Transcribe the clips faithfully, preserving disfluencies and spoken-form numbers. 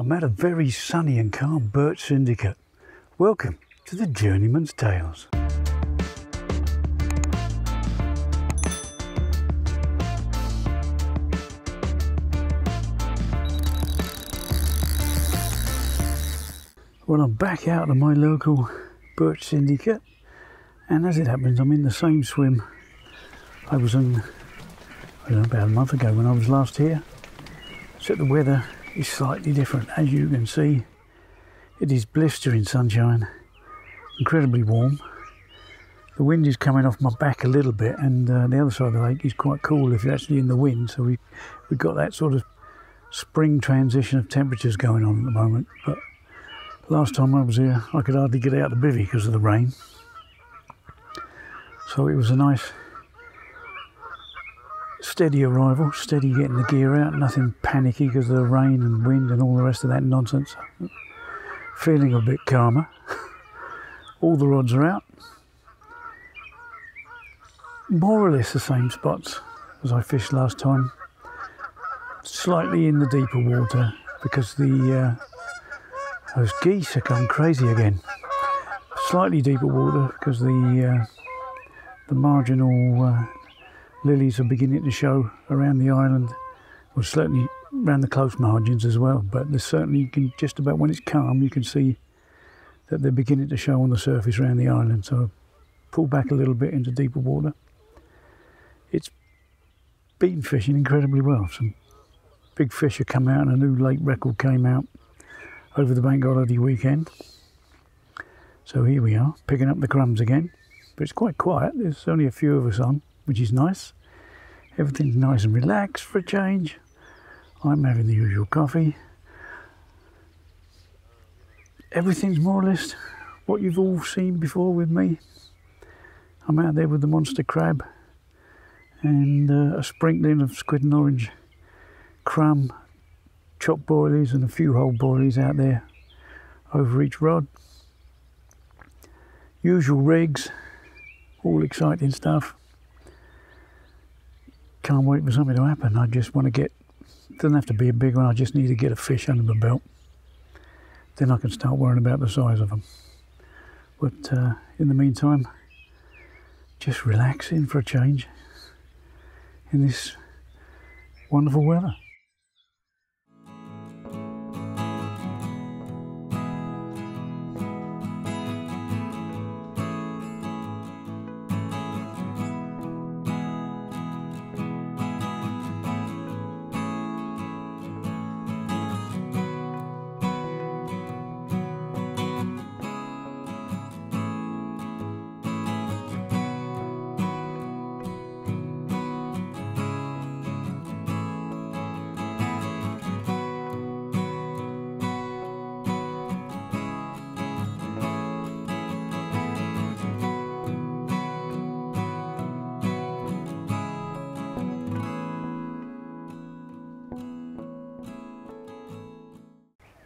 I'm at a very sunny and calm birch syndicate. Welcome to the Journeyman's Tales. Well, I'm back out of my local birch syndicate, and as it happens, I'm in the same swim I was in, I don't know, about a month ago when I was last here, except the weather is slightly different. As you can see, it is blistering sunshine, incredibly warm. The wind is coming off my back a little bit, and uh, the other side of the lake is quite cool if you're actually in the wind, so we, we've got that sort of spring transition of temperatures going on at the moment. But last time I was here, I could hardly get out of the bivvy because of the rain, so it was a nice steady arrival, steady getting the gear out, nothing panicky because of the rain and wind and all the rest of that nonsense. Feeling a bit calmer. All the rods are out. More or less the same spots as I fished last time. Slightly in the deeper water because the uh, those geese have gone crazy again. Slightly deeper water because the uh, the marginal uh, lilies are beginning to show around the island, or certainly around the close margins as well, but there's certainly, you can just about, when it's calm, you can see that they're beginning to show on the surface around the island. So pull back a little bit into deeper water. It's been fishing incredibly well. Some big fish have come out and a new lake record came out over the bank holiday weekend. So here we are, picking up the crumbs again, but it's quite quiet. There's only a few of us on, which is nice. Everything's nice and relaxed for a change. I'm having the usual coffee. Everything's more or less what you've all seen before with me. I'm out there with the monster crab and uh, a sprinkling of squid and orange, crumb, chopped boilies and a few whole boilies out there over each rod. Usual rigs, all exciting stuff. Can't wait for something to happen. I just want to get doesn't have to be a big one, I just need to get a fish under my belt. Then I can start worrying about the size of them. But uh, in the meantime, just relaxing for a change in this wonderful weather.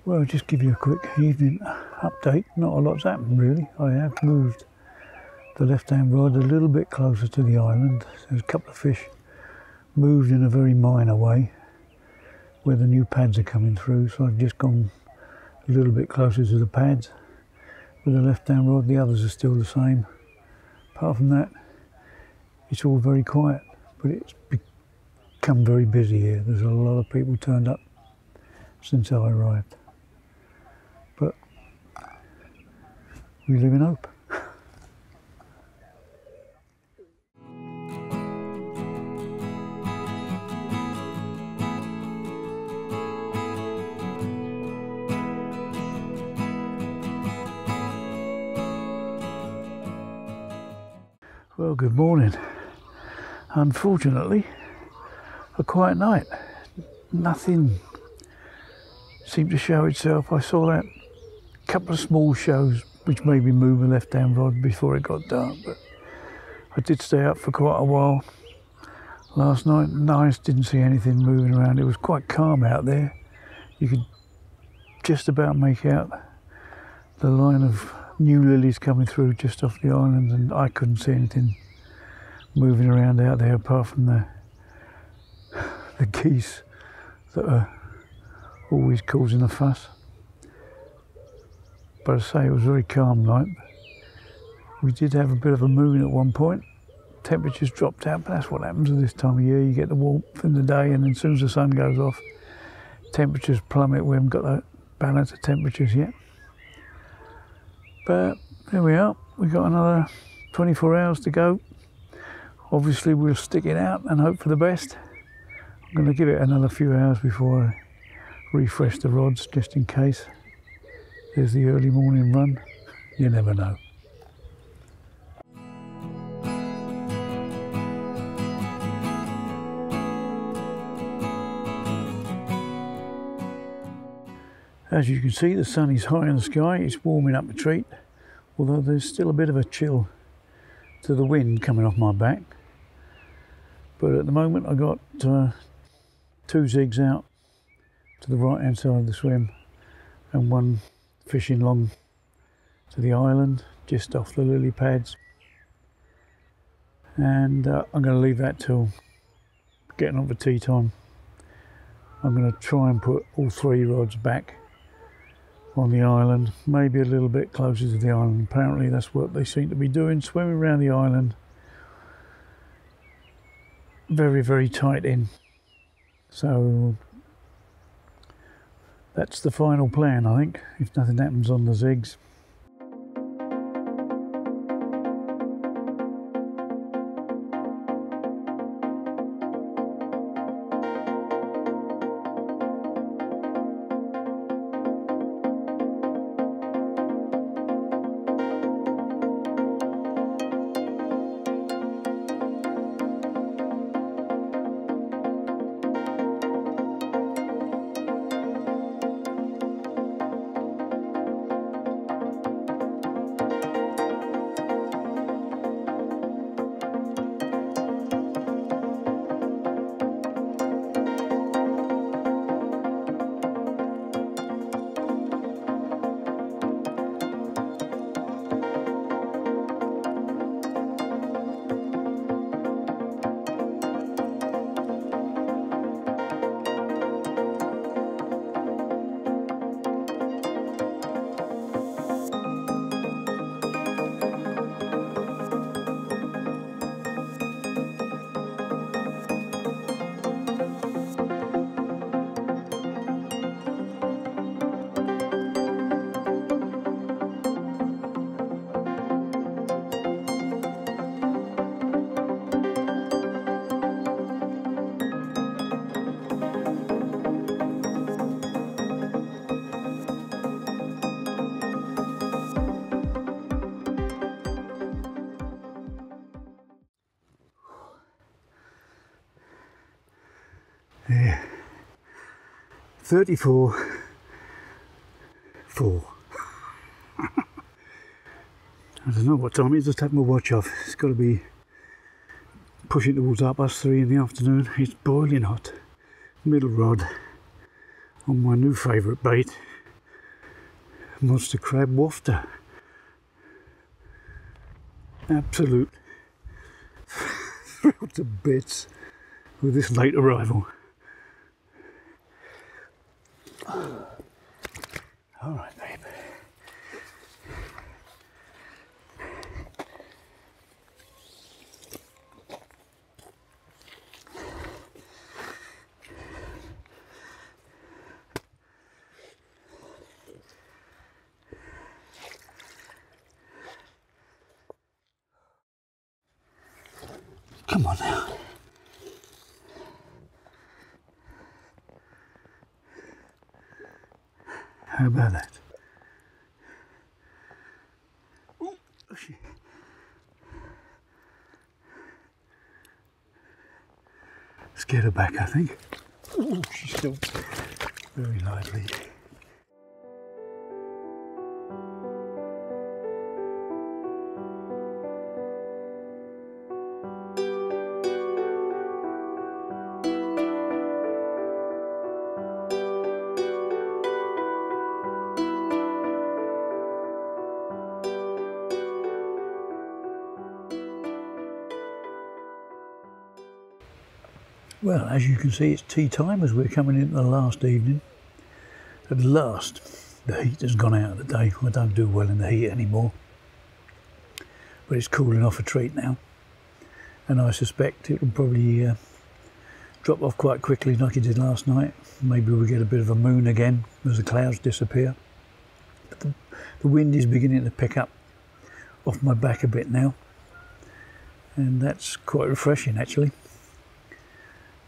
Well, just give you a quick evening update. Not a lot's happened really. I have moved the left-hand rod a little bit closer to the island. There's a couple of fish moved in a very minor way where the new pads are coming through, so I've just gone a little bit closer to the pads with the left-hand rod. The others are still the same. Apart from that, it's all very quiet, but it's become very busy here. There's a lot of people turned up since I arrived. We live in hope. Well, good morning. Unfortunately, a quiet night. Nothing seemed to show itself. I saw that couple of small shows which made me move my left-hand rod before it got dark, but I did stay up for quite a while last night. Nice, didn't see anything moving around. It was quite calm out there. You could just about make out the line of new lilies coming through just off the island, and I couldn't see anything moving around out there apart from the, the geese that are always causing a fuss. But I say it was a very calm night. We did have a bit of a moon at one point. Temperatures dropped out, but that's what happens at this time of year. You get the warmth in the day, and then as soon as the sun goes off, temperatures plummet. We haven't got that balance of temperatures yet. But there we are. We've got another twenty-four hours to go. Obviously, we'll stick it out and hope for the best. I'm going to give it another few hours before I refresh the rods, just in case there's the early morning run. You never know. As you can see, the sun is high in the sky. It's warming up a treat, although there's still a bit of a chill to the wind coming off my back. But at the moment, I've got uh, two zigs out to the right-hand side of the swim and one fishing long to the island, just off the lily pads. And uh, I'm going to leave that till getting on for tea time. I'm going to try and put all three rods back on the island, maybe a little bit closer to the island. Apparently that's what they seem to be doing, swimming around the island very, very tight in. So that's the final plan, I think, if nothing happens on the zigs. Yeah. thirty-four, four. I don't know what time it is, I just had my watch off. It's got to be pushing towards half past three in the afternoon. It's boiling hot. Middle rod on my new favourite bait, Monster Crab Wafter. Absolute thrill to bits with this late arrival. All right, babe. Come on now. How about that? Oh, shit. Let's get her back, I think. Oh, she's still very lively. Well, as you can see, it's tea time as we're coming into the last evening. At last, the heat has gone out of the day. I don't do well in the heat anymore. But it's cooling off a treat now. And I suspect it will probably uh, drop off quite quickly like it did last night. Maybe we'll get a bit of a moon again as the clouds disappear. But the, the wind is beginning to pick up off my back a bit now. And that's quite refreshing actually.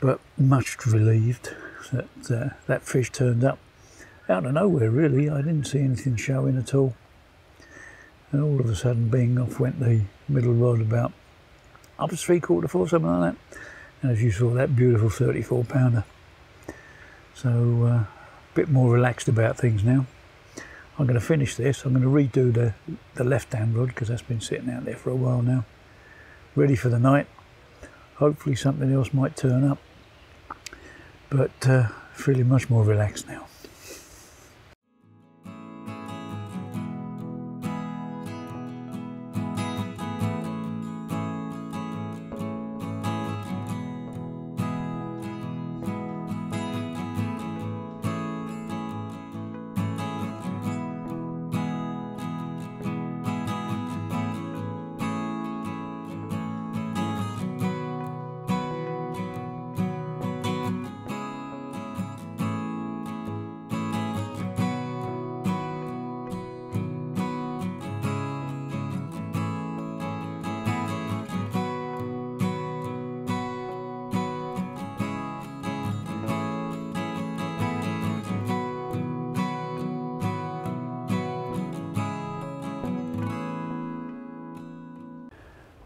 But much relieved that uh, that fish turned up. Out of nowhere really, I didn't see anything showing at all. And all of a sudden, bing, off went the middle rod about up to three quarter four, something like that. And as you saw, that beautiful thirty-four pounder. So, uh, a bit more relaxed about things now. I'm going to finish this. I'm going to redo the, the left-hand rod because that's been sitting out there for a while now. Ready for the night. Hopefully something else might turn up. But uh, feeling much more relaxed now.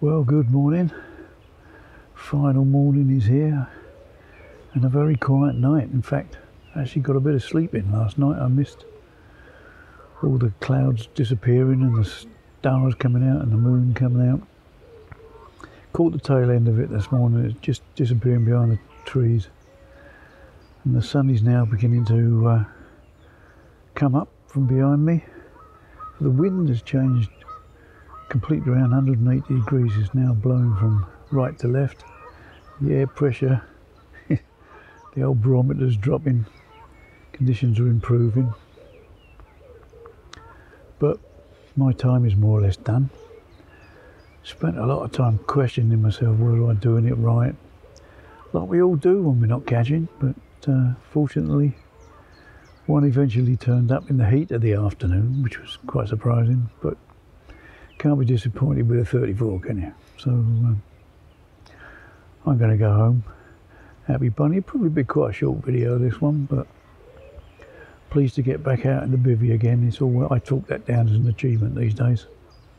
Well, good morning. Final morning is here and a very quiet night. In fact, I actually got a bit of sleep in last night. I missed all the clouds disappearing and the stars coming out and the moon coming out. Caught the tail end of it this morning. It's just disappearing behind the trees. And the sun is now beginning to uh, come up from behind me. The wind has changed completely around one hundred eighty degrees, is now blowing from right to left. The air pressure, the old barometer is dropping, conditions are improving. But my time is more or less done. Spent a lot of time questioning myself, were I doing it right? Like we all do when we're not catching, but uh, fortunately one eventually turned up in the heat of the afternoon, which was quite surprising. But can't be disappointed with a thirty-four, can you? So um, I'm going to go home. Happy bunny. Probably be quite a short video this one, but pleased to get back out in the bivvy again. It's all I talk that down as an achievement these days.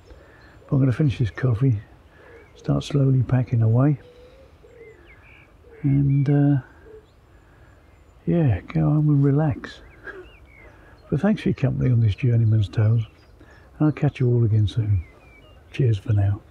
But I'm going to finish this coffee, start slowly packing away, and uh, yeah, go home and relax. But thanks for your company on this Journeyman's Tales, and I'll catch you all again soon. Cheers for now.